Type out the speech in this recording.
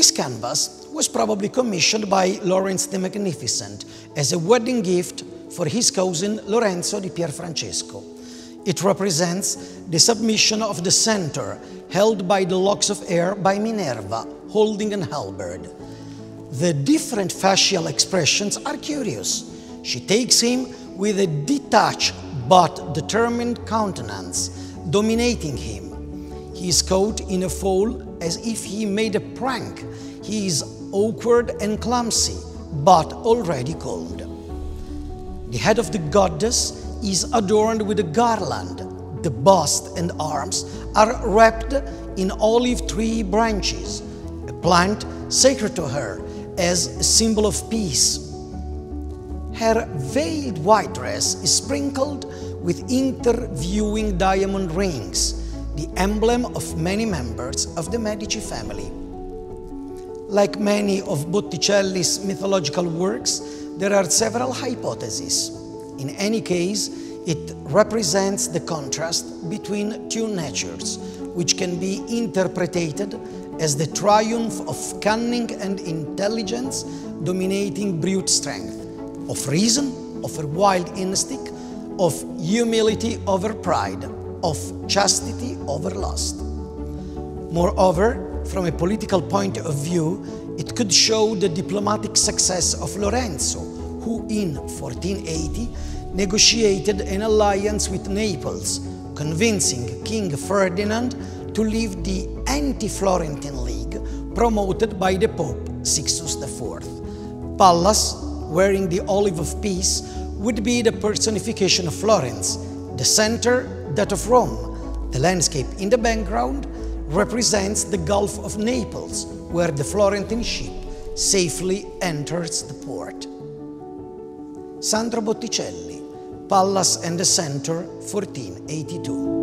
This canvas was probably commissioned by Lorenzo the Magnificent as a wedding gift for his cousin Lorenzo di Pierfrancesco. It represents the submission of the centaur held by the locks of hair by Minerva, holding an halberd. The different facial expressions are curious. She takes him with a detached but determined countenance, dominating him. He is caught in a fall as if he made a prank. He is awkward and clumsy, but already cold. The head of the goddess is adorned with a garland. The bust and arms are wrapped in olive tree branches, a plant sacred to her as a symbol of peace. Her veiled white dress is sprinkled with interviewing diamond rings, the emblem of many members of the Medici family. Like many of Botticelli's mythological works, there are several hypotheses. In any case, it represents the contrast between two natures, which can be interpreted as the triumph of cunning and intelligence dominating brute strength, of reason over wild instinct, of humility over pride, of chastity over lust. Moreover, from a political point of view, it could show the diplomatic success of Lorenzo, who in 1480 negotiated an alliance with Naples, convincing King Ferdinand to leave the anti-Florentine League promoted by the Pope Sixtus IV. Pallas, wearing the olive of peace, would be the personification of Florence, the center that of Rome. The landscape in the background represents the Gulf of Naples, where the Florentine ship safely enters the port. Sandro Botticelli, Pallas and the Centaur, 1482.